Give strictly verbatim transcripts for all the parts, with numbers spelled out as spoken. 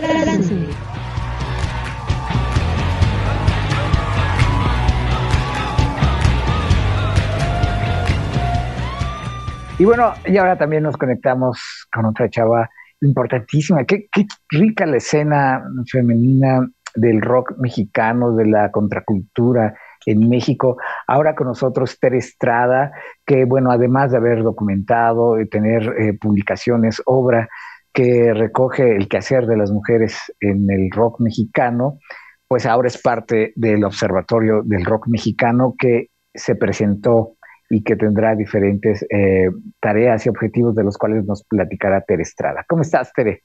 Transible. Y bueno, y ahora también nos conectamos con otra chava importantísima. Qué, qué rica la escena femenina del rock mexicano, de la contracultura en México. Ahora con nosotros Tere Estrada, que bueno, además de haber documentado y tener eh, publicaciones, obra que recoge el quehacer de las mujeres en el rock mexicano, pues ahora es parte del Observatorio del Rock Mexicano, que se presentó y que tendrá diferentes eh, tareas y objetivos, de los cuales nos platicará Tere Estrada. ¿Cómo estás, Tere?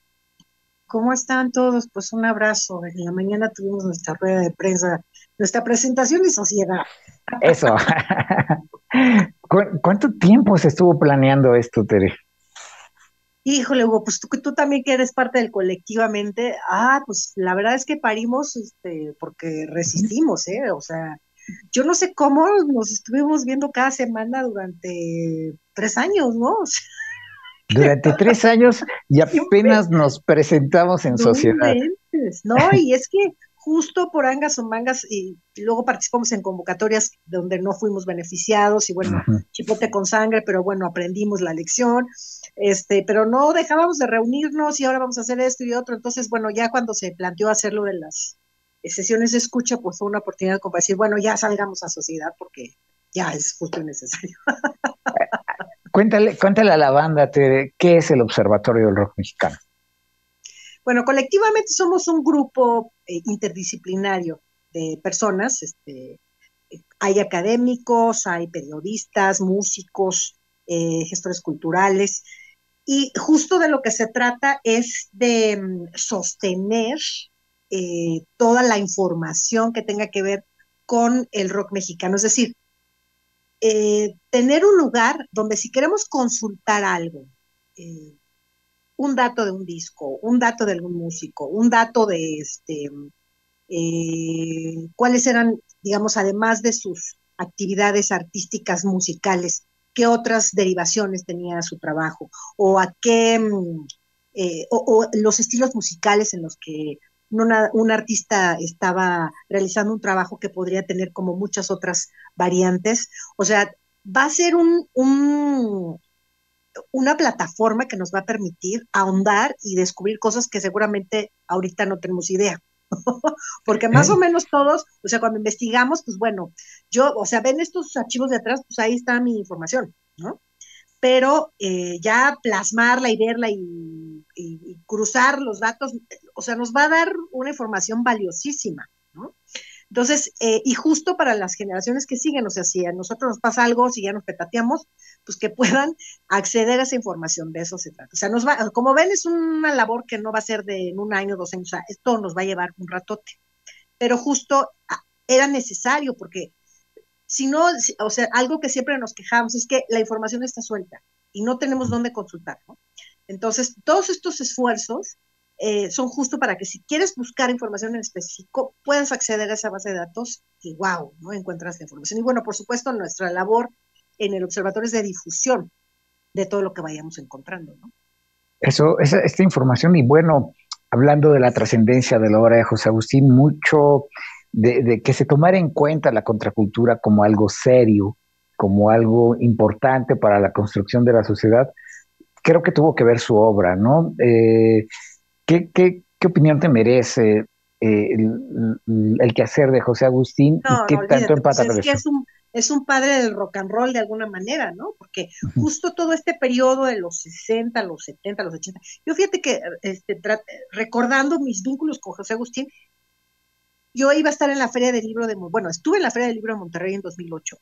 ¿Cómo están todos? Pues un abrazo. En la mañana tuvimos nuestra rueda de prensa, nuestra presentación de sociedad. Eso. ¿Cu- ¿Cuánto tiempo se estuvo planeando esto, Tere? Híjole, Hugo, pues tú, tú también que eres parte del Colectivamente. Ah, pues la verdad es que parimos este, porque resistimos, ¿eh? O sea, yo no sé cómo nos estuvimos viendo cada semana durante tres años, ¿no? O sea, durante tres años y apenas nos presentamos en sociedad. No, y es que justo por angas o mangas, y luego participamos en convocatorias donde no fuimos beneficiados, y bueno, uh-huh. chipote con sangre, pero bueno, aprendimos la lección, este, pero no dejábamos de reunirnos y ahora vamos a hacer esto y otro. Entonces, bueno, ya cuando se planteó hacerlo de las sesiones de escucha, pues fue una oportunidad como decir, bueno, ya salgamos a sociedad porque ya es justo y necesario. Cuéntale, cuéntale a la banda, Tere, ¿qué es el Observatorio del Rock Mexicano? Bueno, Colectivamente somos un grupo eh, interdisciplinario de personas. Este, hay académicos, hay periodistas, músicos, eh, gestores culturales, y justo de lo que se trata es de mm, sostener eh, toda la información que tenga que ver con el rock mexicano. Es decir, Eh, tener un lugar donde si queremos consultar algo, eh, un dato de un disco, un dato de algún músico, un dato de este, eh, cuáles eran, digamos, además de sus actividades artísticas musicales, qué otras derivaciones tenía su trabajo, o a qué, eh, o, o los estilos musicales en los que Una, un artista estaba realizando un trabajo que podría tener como muchas otras variantes. O sea, va a ser un, un, una plataforma que nos va a permitir ahondar y descubrir cosas que seguramente ahorita no tenemos idea. Porque más o menos todos, o sea, cuando investigamos, pues bueno, yo, o sea, ven estos archivos de atrás, pues ahí está mi información, ¿no? Pero eh, ya plasmarla y verla y, y, y cruzar los datos, o sea, nos va a dar una información valiosísima, ¿no? Entonces, eh, y justo para las generaciones que siguen, o sea, si a nosotros nos pasa algo, si ya nos petateamos, pues que puedan acceder a esa información, de eso se trata. O sea, nos va, como ven, es una labor que no va a ser de en un año, dos años, o sea, esto nos va a llevar un ratote. Pero justo era necesario, porque si no, o sea, algo que siempre nos quejamos es que la información está suelta y no tenemos dónde consultar, ¿no? Entonces, todos estos esfuerzos eh, son justo para que si quieres buscar información en específico, puedas acceder a esa base de datos y wow, ¿no? Encuentras la información. Y bueno, por supuesto, nuestra labor en el observatorio es de difusión de todo lo que vayamos encontrando, ¿no? Eso, esa, esta información, y bueno, hablando de la trascendencia de la obra de José Agustín, mucho... De, de que se tomara en cuenta la contracultura como algo serio, como algo importante para la construcción de la sociedad, creo que tuvo que ver su obra, ¿no? Eh, ¿qué, qué, ¿Qué opinión te merece eh, el, el quehacer de José Agustín? No, ¿Qué no, tanto empata pues es que es un, es un padre del rock and roll de alguna manera, ¿no? Porque justo todo este periodo de los sesenta, los setenta, los ochenta, yo fíjate que este, tra- recordando mis vínculos con José Agustín, yo iba a estar en la Feria del Libro de Monterrey, bueno, estuve en la Feria del Libro de Monterrey en dos mil ocho,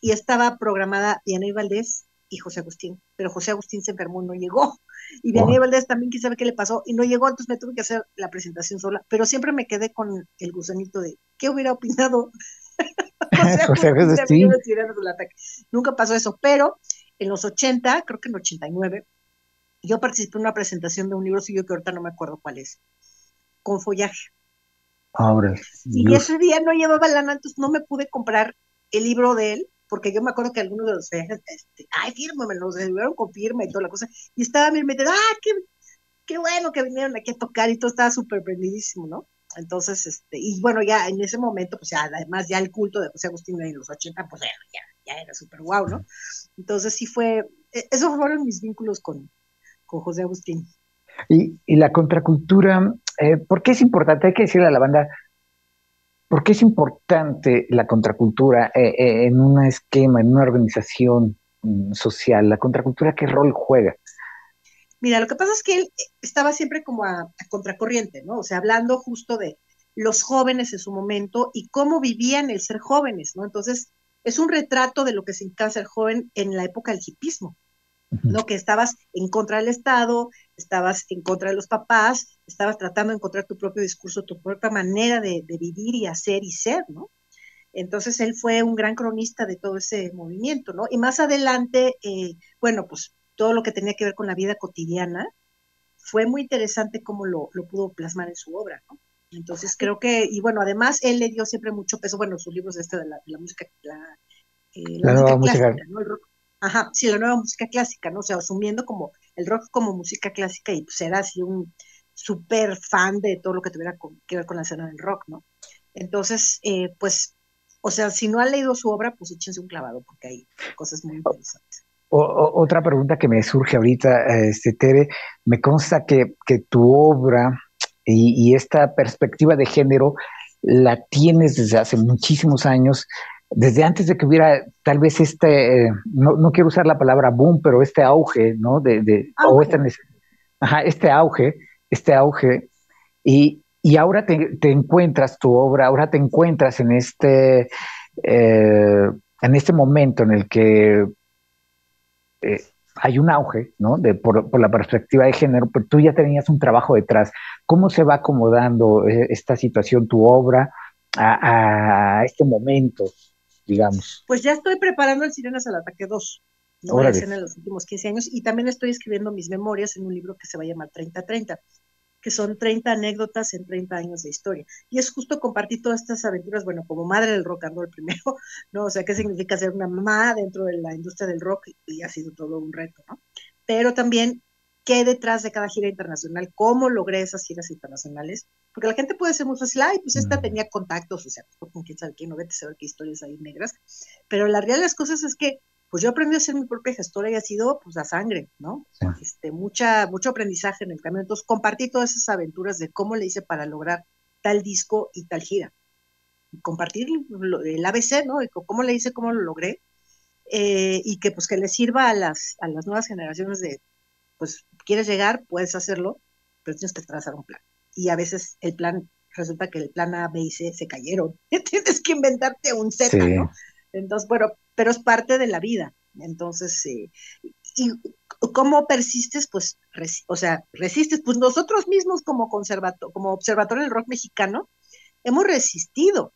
y estaba programada Dianey Valdés y José Agustín, pero José Agustín se enfermó y no llegó, y Dianey oh. Valdés también, quién sabe qué le pasó, y no llegó, entonces me tuve que hacer la presentación sola, pero siempre me quedé con el gusanito de, ¿qué hubiera opinado? José, José Agustín. Nunca pasó eso, pero en los ochenta, creo que en ochenta y nueve, yo participé en una presentación de un libro suyo que ahorita no me acuerdo cuál es, con follaje. Ahora, y Dios. Ese día no llevaba lana, entonces no me pude comprar el libro de él, porque yo me acuerdo que algunos de los viajes, este, ay, fírmame, los devolvieron con firma y toda la cosa, y estaba bien metido, ah, qué, qué bueno que vinieron aquí a tocar, y todo estaba súper prendidísimo, ¿no? Entonces, este, y bueno, ya en ese momento, pues ya, además ya el culto de José Agustín en los ochenta, pues ya, ya, ya era súper guau, ¿no? Entonces sí fue, esos fueron mis vínculos con, con José Agustín. Y, y la contracultura, eh, ¿por qué es importante? Hay que decirle a la banda, ¿por qué es importante la contracultura eh, eh, en un esquema, en una organización mm, social? ¿La contracultura qué rol juega? Mira, lo que pasa es que él estaba siempre como a, a contracorriente, ¿no? O sea, hablando justo de los jóvenes en su momento y cómo vivían el ser jóvenes, ¿no? Entonces, es un retrato de lo que significa ser joven en la época del hipismo, ¿no? Que estabas en contra del Estado, estabas en contra de los papás, estabas tratando de encontrar tu propio discurso, tu propia manera de, de vivir y hacer y ser, ¿no? Entonces, él fue un gran cronista de todo ese movimiento, ¿no? Y más adelante, eh, bueno, pues, todo lo que tenía que ver con la vida cotidiana, fue muy interesante cómo lo, lo pudo plasmar en su obra, ¿no? Entonces creo que, y bueno, además él le dio siempre mucho peso, bueno, sus libros este de la, de la música, la, eh, la, la música nueva clásica, música. ¿No? El rock, ajá, sí, la nueva música clásica, ¿no? O sea, asumiendo como el rock como música clásica, y pues era así un súper fan de todo lo que tuviera con, que ver con la escena del rock, ¿no? Entonces, eh, pues, o sea, si no han leído su obra, pues échense un clavado, porque hay cosas muy interesantes. O, o, otra pregunta que me surge ahorita, este, Tere, me consta que, que tu obra y, y esta perspectiva de género la tienes desde hace muchísimos años, desde antes de que hubiera tal vez este, eh, no, no quiero usar la palabra boom, pero este auge, ¿no? De, de, auge. O esta, ajá, este auge, este auge, y, y ahora te, te encuentras tu obra, ahora te encuentras en este, eh, en este momento en el que... Eh, hay un auge, ¿no? De, por, por la perspectiva de género, pero tú ya tenías un trabajo detrás. ¿Cómo se va acomodando eh, esta situación, tu obra, a, a este momento, digamos? Pues ya estoy preparando el Sirenas al Ataque dos, ¿no? Voy a hacer en los últimos quince años, y también estoy escribiendo mis memorias en un libro que se va a llamar treinta treinta, que son treinta anécdotas en treinta años de historia. Y es justo compartir todas estas aventuras, bueno, como madre del rock and roll primero, ¿no? O sea, ¿qué significa ser una mamá dentro de la industria del rock? Y ha sido todo un reto, ¿no? Pero también, ¿qué detrás de cada gira internacional? ¿Cómo logré esas giras internacionales? Porque la gente puede ser muy fácil, ay, pues esta tenía contactos, o sea, con quién sabe quién, no vete a saber qué historias hay negras. Pero la realidad de las cosas es que, pues yo aprendí a ser mi propia gestora y ha sido, pues, la sangre, ¿no? Sí. Este, mucha, mucho aprendizaje en el camino. Entonces, compartí todas esas aventuras de cómo le hice para lograr tal disco y tal gira. Compartir lo, el A B C, ¿no? Y cómo le hice, cómo lo logré. Eh, y que, pues, que le sirva a las, a las nuevas generaciones de, pues, quieres llegar, puedes hacerlo, pero tienes que trazar un plan. Y a veces el plan, resulta que el plan A, B y C se cayeron. Tienes que inventarte un Z, sí, ¿no? Entonces, bueno, pero es parte de la vida. Entonces, eh, ¿y cómo persistes? Pues, resi o sea, resistes. Pues nosotros mismos como, conservato como Observatorio del Rock Mexicano hemos resistido,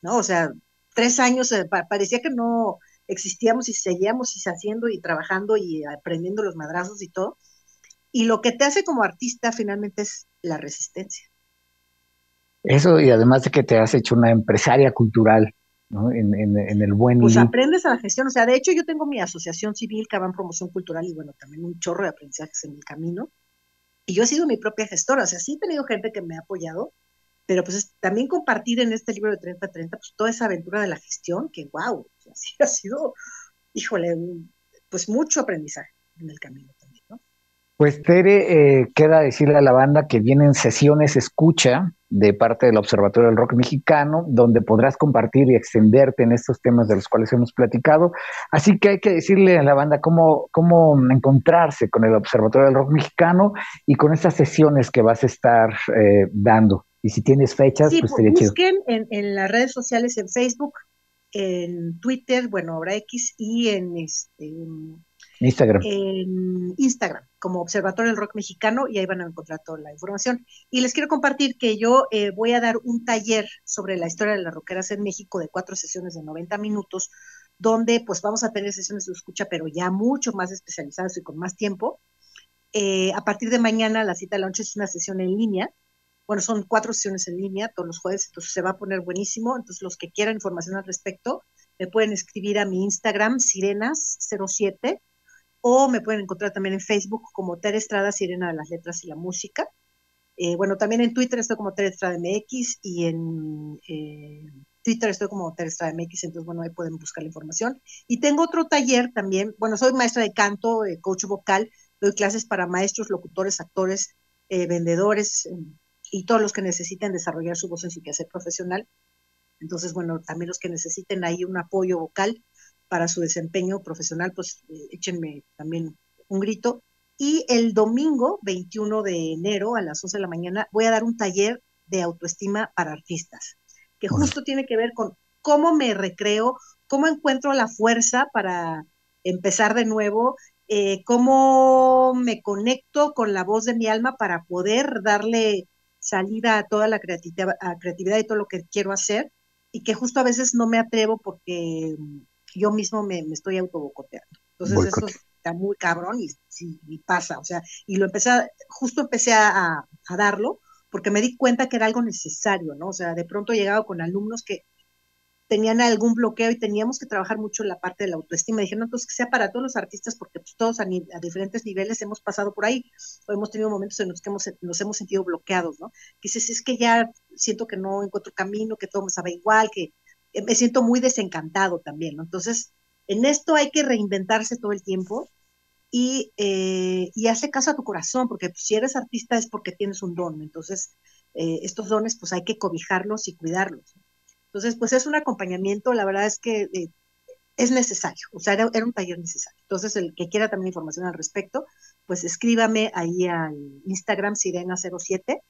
¿no? O sea, tres años eh, pa parecía que no existíamos y seguíamos y haciendo y trabajando y aprendiendo los madrazos y todo. Y lo que te hace como artista finalmente es la resistencia. Eso, y además de que te has hecho una empresaria cultural, ¿no? En, en, en el buen... Pues aprendes a la gestión, o sea, de hecho yo tengo mi asociación civil, Cabán Promoción Cultural, y bueno, también un chorro de aprendizajes en el camino, y yo he sido mi propia gestora, o sea, sí he tenido gente que me ha apoyado, pero pues es, también compartir en este libro de treinta treinta, pues toda esa aventura de la gestión, que wow, o sea, sí ha sido, híjole, un, pues mucho aprendizaje en el camino también, ¿no? Pues Tere, eh, queda decirle a la banda que vienen sesiones escucha de parte del Observatorio del Rock Mexicano, donde podrás compartir y extenderte en estos temas de los cuales hemos platicado. Así que hay que decirle a la banda cómo, cómo encontrarse con el Observatorio del Rock Mexicano y con estas sesiones que vas a estar eh, dando. Y si tienes fechas, sí, pues te busquen en, en las redes sociales, en Facebook, en Twitter, bueno, ahora X, y en este... Instagram. En Instagram, como Observatorio del Rock Mexicano, y ahí van a encontrar toda la información. Y les quiero compartir que yo eh, voy a dar un taller sobre la historia de las rockeras en México de cuatro sesiones de noventa minutos, donde pues vamos a tener sesiones de escucha, pero ya mucho más especializadas y con más tiempo. Eh, a partir de mañana, la cita de la noche es una sesión en línea. Bueno, son cuatro sesiones en línea todos los jueves, entonces se va a poner buenísimo. Entonces, los que quieran información al respecto, me pueden escribir a mi Instagram, sirenas cero siete, o me pueden encontrar también en Facebook como Tere Estrada, Sirena de las Letras y la Música. Eh, bueno, también en Twitter estoy como Tere Estrada M X y en eh, Twitter estoy como Tere Estrada M X, entonces, bueno, ahí pueden buscar la información. Y tengo otro taller también, bueno, soy maestra de canto, eh, coach vocal, doy clases para maestros, locutores, actores, eh, vendedores eh, y todos los que necesiten desarrollar su voz en su quehacer profesional. Entonces, bueno, también los que necesiten ahí un apoyo vocal para su desempeño profesional, pues eh, échenme también un grito. Y el domingo veintiuno de enero a las once de la mañana voy a dar un taller de autoestima para artistas, que justo tiene que ver con cómo me recreo, cómo encuentro la fuerza para empezar de nuevo, eh, cómo me conecto con la voz de mi alma para poder darle salida a toda la creatividad, a creatividad y todo lo que quiero hacer, y que justo a veces no me atrevo porque yo mismo me, me estoy autobocoteando. Entonces, Boycott. Eso está muy cabrón y, y, y pasa, o sea, y lo empecé, a, justo empecé a, a darlo porque me di cuenta que era algo necesario, ¿no? O sea, de pronto he llegado con alumnos que tenían algún bloqueo y teníamos que trabajar mucho la parte de la autoestima. Dije, no, entonces que sea para todos los artistas, porque pues, todos a, ni, a diferentes niveles hemos pasado por ahí, o hemos tenido momentos en los que hemos, nos hemos sentido bloqueados, ¿no? Dices, es que ya siento que no encuentro camino, que todo me sabe igual, que eh, me siento muy desencantado también, ¿no? Entonces, en esto hay que reinventarse todo el tiempo y, eh, y hazle caso a tu corazón, porque pues, si eres artista es porque tienes un don, entonces eh, estos dones pues hay que cobijarlos y cuidarlos. Entonces pues es un acompañamiento, la verdad es que eh, es necesario, o sea, era, era un taller necesario. Entonces el que quiera también información al respecto, pues escríbame ahí al Instagram Sirena cero siete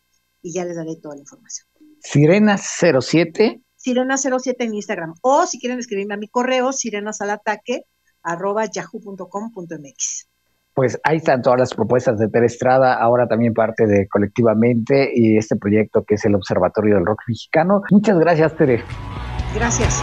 y ya les daré toda la información. Sirena cero siete. Sirena cero siete en Instagram, o si quieren escribirme a mi correo, sirenas al ataque arroba yahoo punto com punto m x. Pues ahí están todas las propuestas de Tere Estrada, ahora también parte de Colectivamente y este proyecto que es el Observatorio del Rock Mexicano. Muchas gracias, Tere. Gracias.